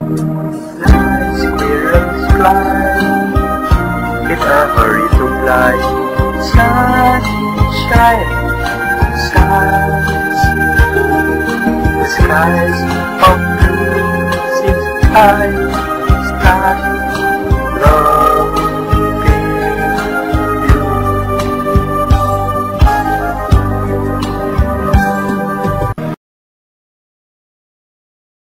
Life's experience flies, if ever it look like skies, the skies of blue seems high.